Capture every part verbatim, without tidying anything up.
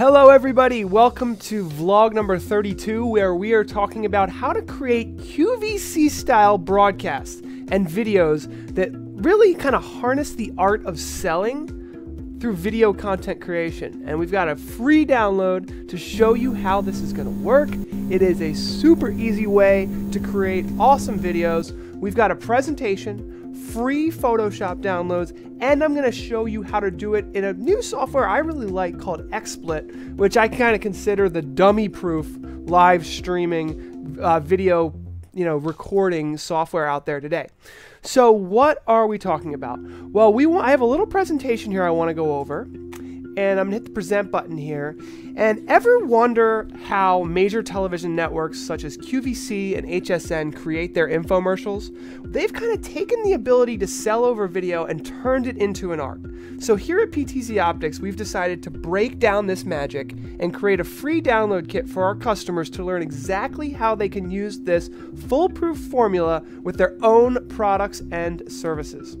Hello everybody, welcome to vlog number thirty-two, where we are talking about how to create Q V C style broadcasts and videos that really kind of harness the art of selling through video content creation. And we've got a free download to show you how this is going to work. It is a super easy way to create awesome videos. We've got a presentation, free Photoshop downloads, and I'm going to show you how to do it in a new software I really like called XSplit, which I kind of consider the dummy-proof live streaming uh, video, you know, recording software out there today. So what are we talking about? Well, we want, I have a little presentation here I want to go over, and I'm going to hit the present button here. And ever wonder how major television networks such as Q V C and H S N create their infomercials? They've kind of taken the ability to sell over video and turned it into an art. So here at P T Z Optics, we've decided to break down this magic and create a free download kit for our customers to learn exactly how they can use this foolproof formula with their own products and services.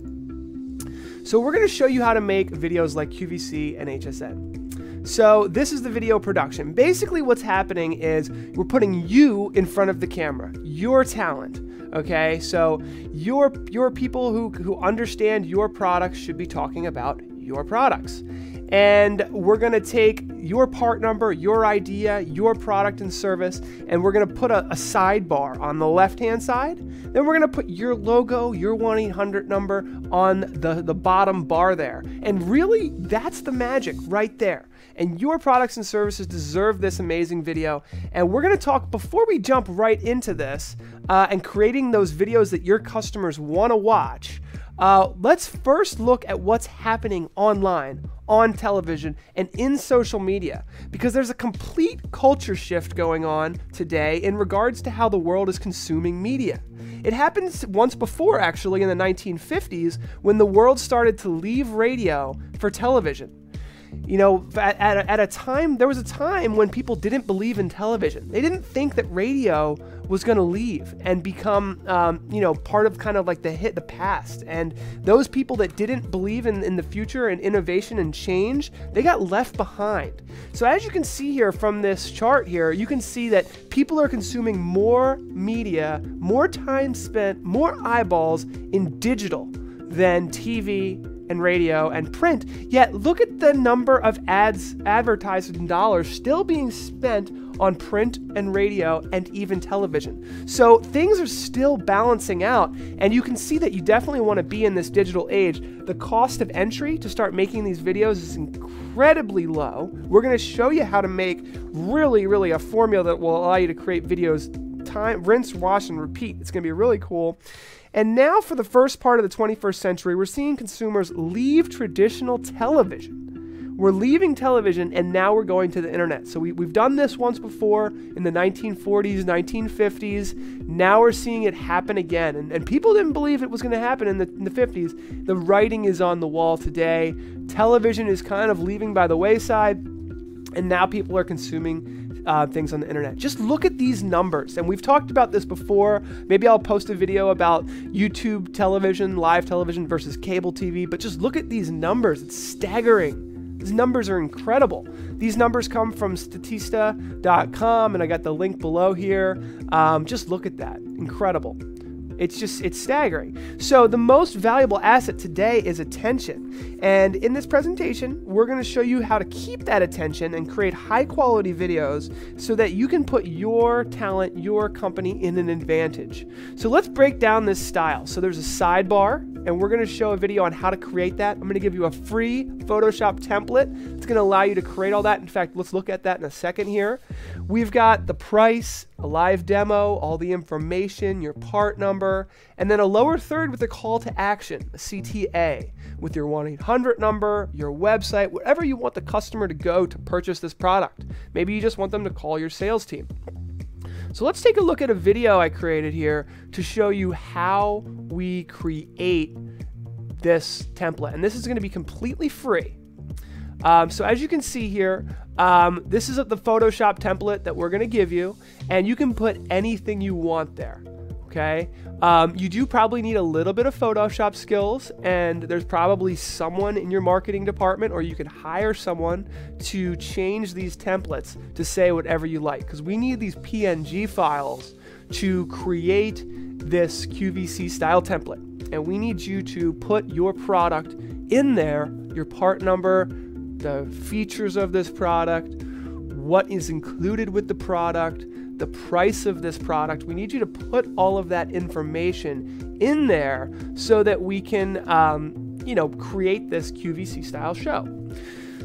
So we're going to show you how to make videos like Q V C and H S N. So this is the video production. Basically what's happening is we're putting you in front of the camera, your talent. Okay, so your, your people who, who understand your products should be talking about your products. And we're going to take your part number, your idea, your product and service, and we're going to put a, a sidebar on the left-hand side. Then we're going to put your logo, your one eight hundred number on the, the bottom bar there. And really, that's the magic right there. And your products and services deserve this amazing video. And we're going to talk, before we jump right into this, uh, and creating those videos that your customers want to watch, Uh, let's first look at what's happening online, on television, and in social media, because there's a complete culture shift going on today in regards to how the world is consuming media. It happened once before, actually, in the nineteen fifties, when the world started to leave radio for television. You know, at, at, a, at a time, there was a time when people didn't believe in television. They didn't think that radio was going to leave and become, um, you know, part of kind of like the hit, the past. And those people that didn't believe in, in the future and innovation and change, they got left behind. So as you can see here from this chart here, you can see that people are consuming more media, more time spent, more eyeballs in digital than T V and radio and print, yet look at the number of ads, advertising dollars still being spent on print and radio and even television. So things are still balancing out, and you can see that you definitely want to be in this digital age. The cost of entry to start making these videos is incredibly low. We're going to show you how to make really, really a formula that will allow you to create videos time, rinse, wash, and repeat. It's going to be really cool. And now for the first part of the twenty-first century, we're seeing consumers leave traditional television. We're leaving television, and now we're going to the internet. So we, we've done this once before in the nineteen forties, nineteen fifties. Now we're seeing it happen again. And, and people didn't believe it was going to happen in the, in the fifties. The writing is on the wall today. Television is kind of leaving by the wayside, and now people are consuming Uh, things on the internet. Just look at these numbers, and we've talked about this before. Maybe I'll post a video about YouTube television, live television versus cable T V, but just look at these numbers. It's staggering. These numbers are incredible. These numbers come from Statista dot com, and I got the link below here. Um, just look at that. Incredible. It's just, it's staggering. So the most valuable asset today is attention. And in this presentation, we're going to show you how to keep that attention and create high quality videos so that you can put your talent, your company in an advantage. So let's break down this style. So there's a sidebar, and we're going to show a video on how to create that. I'm going to give you a free Photoshop template. It's going to allow you to create all that. In fact, let's look at that in a second here. We've got the price, a live demo, all the information, your part number, and then a lower third with a call to action, a C T A, with your one eight hundred number, your website, whatever you want the customer to go to purchase this product. Maybe you just want them to call your sales team. So let's take a look at a video I created here to show you how we create this template. And this is going to be completely free. Um, so as you can see here, um, this is the Photoshop template that we're going to give you, and you can put anything you want there. okay? Um, you do probably need a little bit of Photoshop skills, and there's probably someone in your marketing department, or you could hire someone to change these templates to say whatever you like, because we need these P N G files to create this Q V C style template. And we need you to put your product in there, your part number, the features of this product, what is included with the product, the price of this product. We need you to put all of that information in there so that we can, um, you know, create this Q V C style show.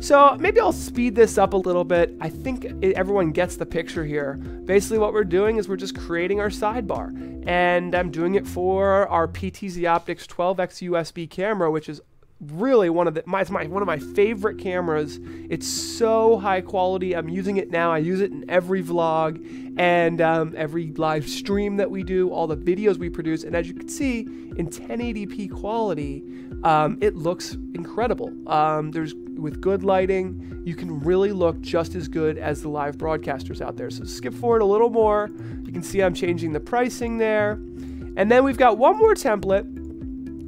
So maybe I'll speed this up a little bit. I think everyone gets the picture here. Basically what we're doing is we're just creating our sidebar, and I'm doing it for our P T Z Optics twelve X U S B camera, which is really one of the my, my one of my favorite cameras. It's so high quality. I'm using it now. I use it in every vlog and um, every live stream that we do, all the videos we produce, and as you can see, in ten eighty p quality, um, it looks incredible. Um, there's with good lighting, you can really look just as good as the live broadcasters out there. So skip forward a little more. You can see I'm changing the pricing there, and then we've got one more template.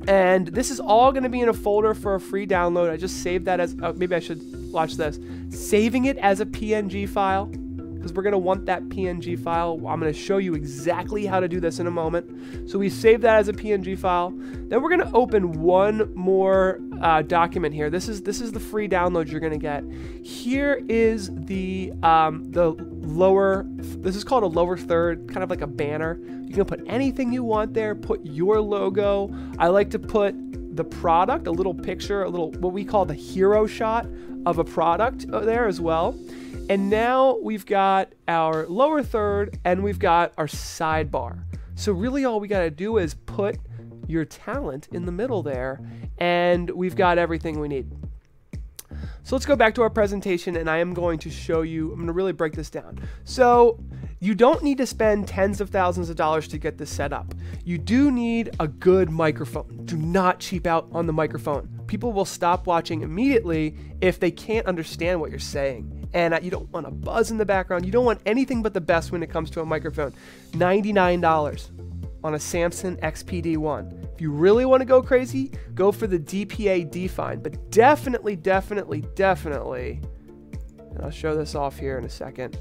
And this is all going to be in a folder for a free download. I just saved that as, oh, maybe I should watch this. Saving it as a P N G file, because we're going to want that P N G file. I'm going to show you exactly how to do this in a moment. So we save that as a P N G file. Then we're going to open one more uh, document here. This is this is the free download you're going to get. Here is the um, the lower. This is called a lower third, kind of like a banner. You can put anything you want there. Put your logo. I like to put the product, a little picture, a little what we call the hero shot of a product there as well. And now we've got our lower third and we've got our sidebar. So really all we got to do is put your talent in the middle there, and we've got everything we need. So let's go back to our presentation, and I am going to show you, I'm going to really break this down. So you don't need to spend tens of thousands of dollars to get this set up. You do need a good microphone. Do not cheap out on the microphone. People will stop watching immediately if they can't understand what you're saying. And you don't want a buzz in the background. You don't want anything but the best when it comes to a microphone. ninety-nine dollars on a Samsung X P D one. If you really want to go crazy, go for the D P A Define. But definitely, definitely, definitely, and I'll show this off here in a second,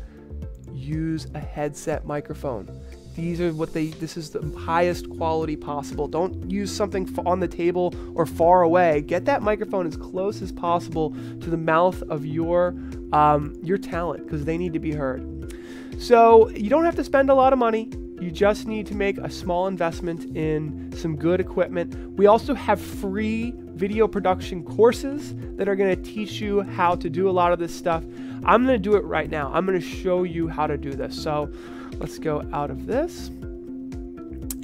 use a headset microphone. These are what they, this is the highest quality possible. Don't use something on the table or far away. Get that microphone as close as possible to the mouth of your, um, your talent, because they need to be heard. So you don't have to spend a lot of money. You just need to make a small investment in some good equipment. We also have free video production courses that are going to teach you how to do a lot of this stuff. I'm going to do it right now. I'm going to show you how to do this. So let's go out of this.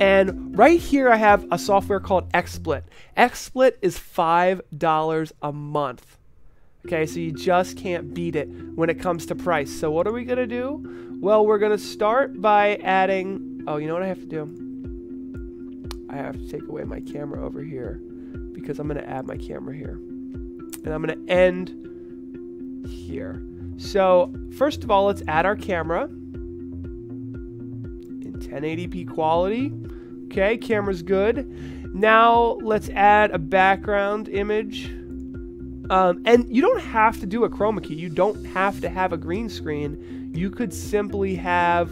And right here I have a software called XSplit. XSplit is five dollars a month. Okay, so you just can't beat it when it comes to price. So what are we going to do? Well, we're going to start by adding... Oh, you know what I have to do? I have to take away my camera over here, because I'm going to add my camera here. And I'm going to end here. So first of all, let's add our camera. ten eighty p quality. Okay, camera's good. Now let's add a background image. Um, and you don't have to do a chroma key. You don't have to have a green screen. You could simply have,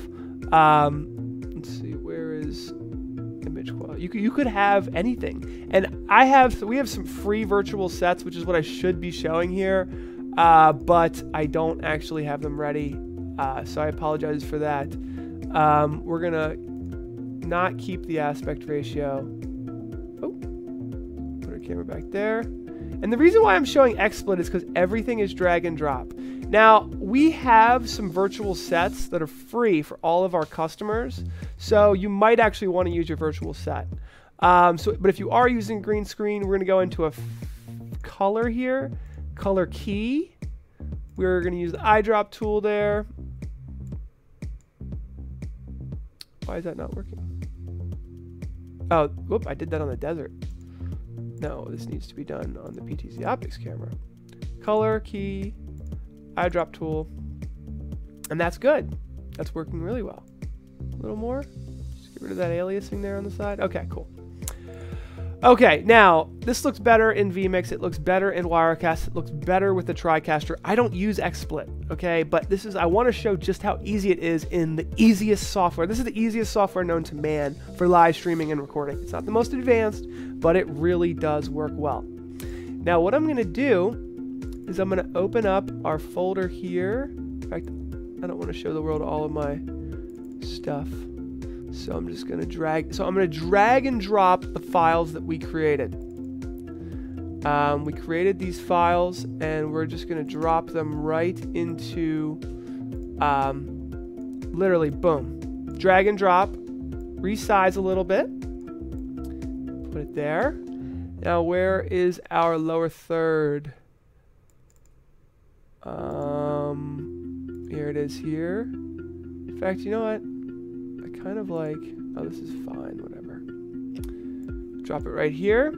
um, let's see, where is image quality? You could, you could have anything. And I have, we have some free virtual sets, which is what I should be showing here. Uh, but I don't actually have them ready. Uh, so I apologize for that. Um, we're gonna not keep the aspect ratio. Oh, put our camera back there. And the reason why I'm showing XSplit is because everything is drag and drop. Now, we have some virtual sets that are free for all of our customers, so you might actually want to use your virtual set. Um, so, but if you are using green screen, we're gonna go into a color here, color key. We're gonna use the eyedrop tool there. Why is that not working? Oh, whoop, I did that on the desert. No, this needs to be done on the P T Z Optics camera. Color, key, eyedrop tool. And that's good. That's working really well. A little more. Just Get rid of that aliasing there on the side. Okay, cool. Okay, now, this looks better in vMix, it looks better in Wirecast, it looks better with the TriCaster. I don't use XSplit, okay, but this is, I want to show just how easy it is in the easiest software. This is the easiest software known to man for live streaming and recording. It's not the most advanced, but it really does work well. Now, what I'm going to do is I'm going to open up our folder here. In fact, I don't want to show the world all of my stuff. So I'm just going to drag, so I'm going to drag and drop the files that we created. Um, we created these files and we're just going to drop them right into, um, literally, boom, drag and drop, resize a little bit, put it there. Now, where is our lower third? Um, here it is here. In fact, you know what? Kind of like, oh, this is fine, whatever. Drop it right here.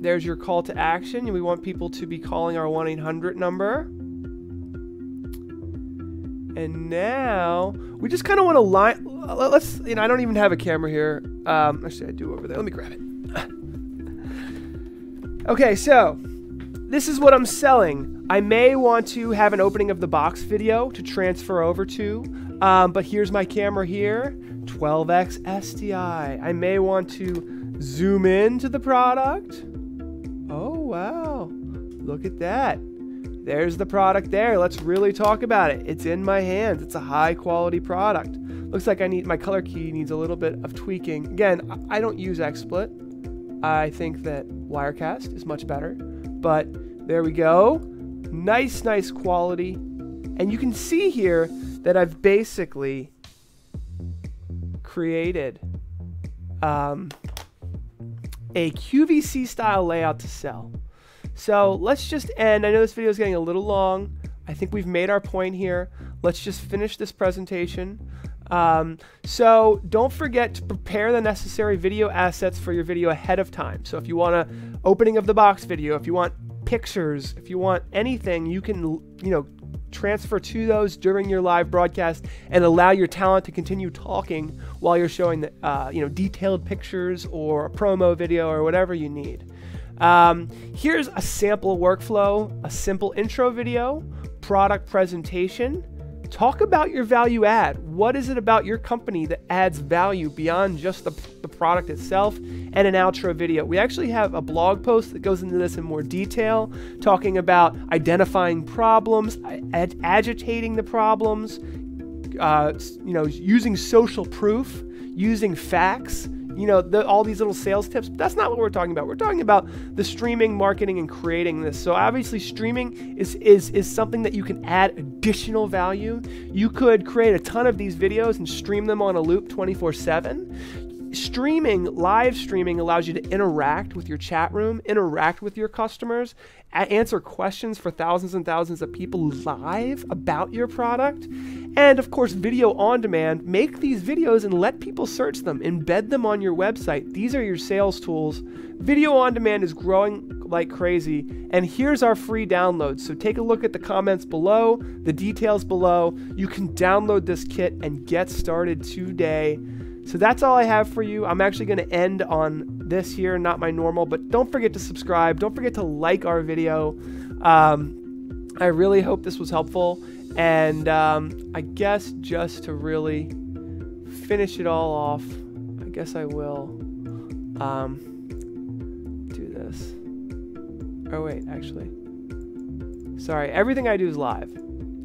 There's your call to action. We want people to be calling our one eight hundred number. And now, we just kind of want to line, let's, you know, I don't even have a camera here. Um, actually, I do over there. Let me grab it. Okay, so, this is what I'm selling. I may want to have an opening of the box video to transfer over to. Um, but here's my camera here, twelve X S D I. I may want to zoom into the product. Oh, wow. Look at that. There's the product there. Let's really talk about it. It's in my hands. It's a high quality product. Looks like I need, my color key needs a little bit of tweaking. Again, I don't use XSplit. I think that Wirecast is much better, but there we go. Nice, nice quality. And you can see here that I've basically created um, a Q V C style layout to sell. So let's just end. I know this video is getting a little long. I think we've made our point here. Let's just finish this presentation. Um, so don't forget to prepare the necessary video assets for your video ahead of time. So if you want an opening of the box video, if you want pictures, if you want anything, you can, you know, transfer to those during your live broadcast and allow your talent to continue talking while you're showing the, uh, you know, detailed pictures or a promo video or whatever you need. Um, here's a sample workflow, a simple intro video, product presentation. Talk about your value add. What is it about your company that adds value beyond just the, the product itself? And an outro video. We actually have a blog post that goes into this in more detail, talking about identifying problems, ad agitating the problems, uh, you know, using social proof, using facts, you know, the, all these little sales tips. But that's not what we're talking about. We're talking about the streaming, marketing, and creating this. So obviously streaming is, is, is something that you can add additional value. You could create a ton of these videos and stream them on a loop twenty-four seven. Streaming, live streaming allows you to interact with your chat room, interact with your customers, answer questions for thousands and thousands of people live about your product. And of course, video on demand. Make these videos and let people search them, embed them on your website. These are your sales tools. Video on demand is growing like crazy. And here's our free download. So take a look at the comments below, the details below. You can download this kit and get started today. So that's all I have for you. I'm actually going to end on this here, not my normal, but don't forget to subscribe. Don't forget to like our video. Um, I really hope this was helpful. And um, I guess just to really finish it all off, I guess I will um, do this. Oh wait, actually, sorry, everything I do is live,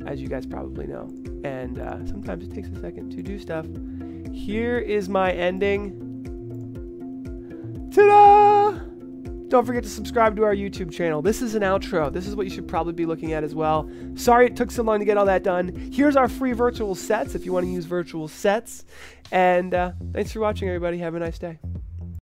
as you guys probably know. And uh, sometimes it takes a second to do stuff. Here is my ending. Ta-da! Don't forget to subscribe to our YouTube channel. This is an outro. This is what you should probably be looking at as well. Sorry it took so long to get all that done. Here's our free virtual sets if you want to use virtual sets. And uh, thanks for watching, everybody. Have a nice day.